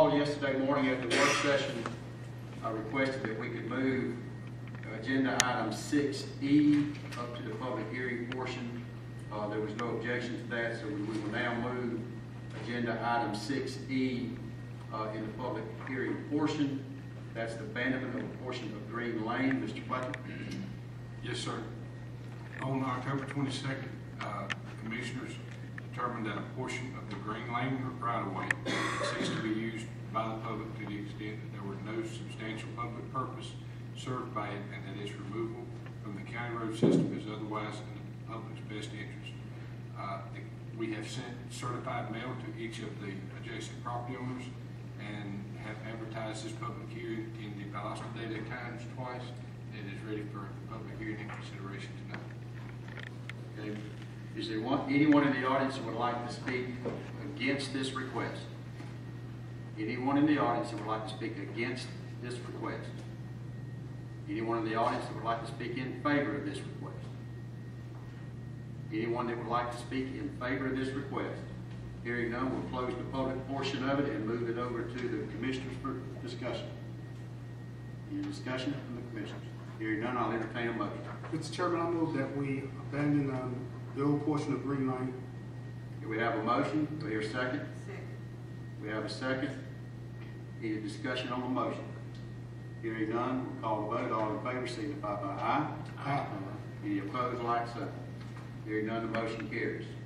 called yesterday morning after the work session. I requested that we could move agenda item 6E up to the public hearing portion. There was no objection to that, so we will now move agenda item 6E in the public hearing portion. That's the abandonment of a portion of Green Lane. Mr. Butler? Yes, sir. On October 22nd, commissioners determined that a portion of the Green Lane right-of-way ceased to be used by the public to the extent that there was no substantial public purpose served by it, and that its removal from the county road system is otherwise in the public's best interest. We have sent certified mail to each of the adjacent property owners and have advertised this public hearing in the Valdosta Daily Times twice. It is ready for public hearing and consideration tonight. Okay. Is there anyone in the audience who would like to speak against this request? Anyone in the audience who would like to speak against this request? Anyone in the audience that would like to speak in favor of this request? Anyone that would like to speak in favor of this request? Hearing none, we'll close the public portion of it and move it over to the commissioners for discussion. Any discussion from the commissioners? Hearing none, I'll entertain a motion. Mr. Chairman, I move that we abandon the old portion of Green Lane. Here we have a motion. Do we hear a second? Second. We have a second. Any discussion on the motion? Hearing none, we'll call the vote. All in favor signify by aye. Aye. Any opposed, like so. Hearing none, the motion carries.